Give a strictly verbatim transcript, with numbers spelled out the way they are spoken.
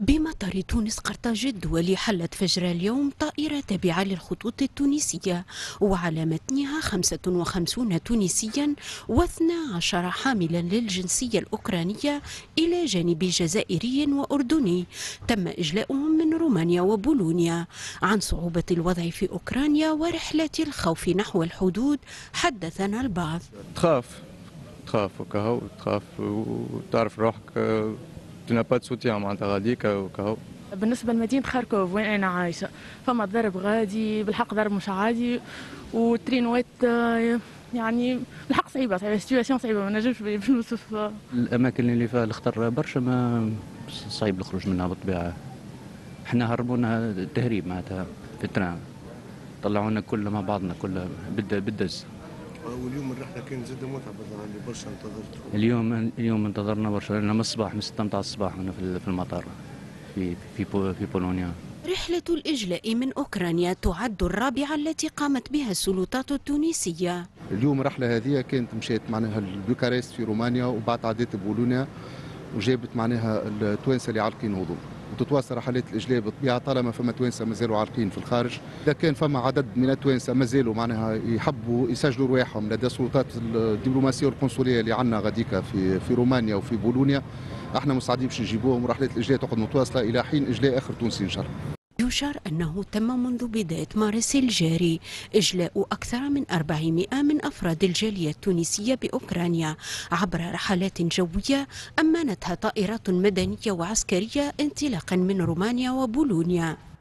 بمطار تونس قرطاج الدولي حلت فجر اليوم طائرة تابعة للخطوط التونسية وعلى متنها خمسة وخمسين تونسيا واثنا عشر حاملا للجنسية الأوكرانية إلى جانب جزائري وأردني تم إجلاؤهم من رومانيا وبولونيا. عن صعوبة الوضع في أوكرانيا ورحلة الخوف نحو الحدود حدثنا البعض. تخاف تخاف وكهو تخاف وتعرف روحك تنبات سوتيا معناتها غاديك وكهو. بالنسبة لمدينة خاركوف وين أنا عايشة فما ضرب غادي بالحق ضرب مش عادي والترينوات يعني بالحق صعيبة صعيبة السيتواسيون صعيبة ما نجمش بنوصف. الأماكن اللي فيها الخطر برشا ما صعيب الخروج منها بالطبيعة. احنا هربونا تهريب معناتها في الترام طلعونا كلنا مع بعضنا كلنا بالدز. واليوم الرحله كانت زاده متعبه يعني برشا انتظرته. اليوم اليوم انتظرنا برشا لان من الصباح من ستة متاع الصباح وانا في المطار في في في بولونيا. رحلة الإجلاء من أوكرانيا تعد الرابعة التي قامت بها السلطات التونسية. اليوم الرحلة هذه كانت مشيت معناها لبكاريست في رومانيا وبعد عدت بولونيا وجابت معناها التوانسة اللي عالقين وضوء. وتتواصل رحلات الإجلاء بالطبيعة طالما فما توانسة مازالوا عالقين في الخارج. إذا كان فما عدد من التوانسة مازالوا معناها يحبوا يسجلوا رواحهم لدى السلطات الدبلوماسية والقنصلية اللي عندنا غاديكا في في رومانيا وفي بولونيا، احنا مستعدين باش نجيبوهم ورحلات الإجلاء تقعد متواصلة إلى حين إجلاء آخر تونسي إن شاء الله. يشار أنه تم منذ بداية مارس الجاري إجلاء أكثر من أربعمائة من أفراد الجالية التونسية بأوكرانيا عبر رحلات جوية أمنتها طائرات مدنية وعسكرية انطلاقا من رومانيا وبولونيا.